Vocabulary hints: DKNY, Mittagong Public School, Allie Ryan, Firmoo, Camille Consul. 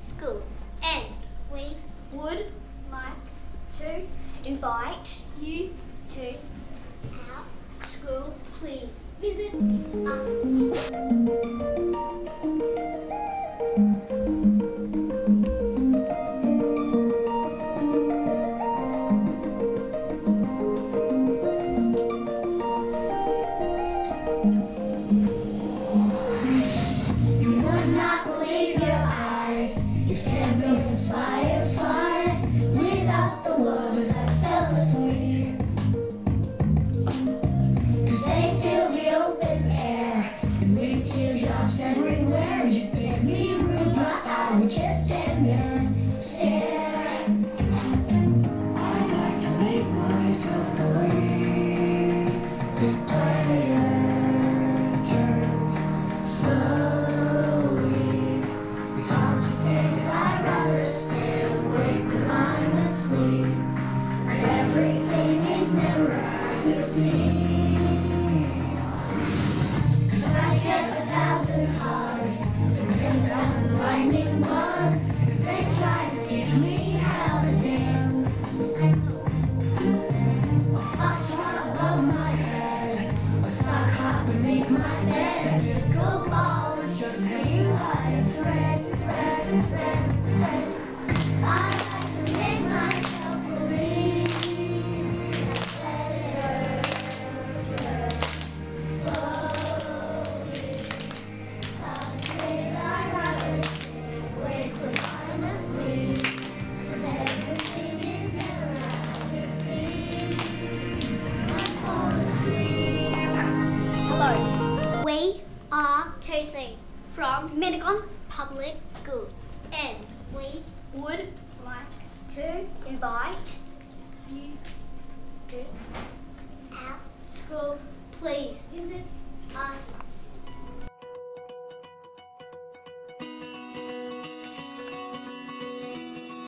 school, and we would like to invite you to our school. Please visit us. From Mittagong Public School, and we would like to invite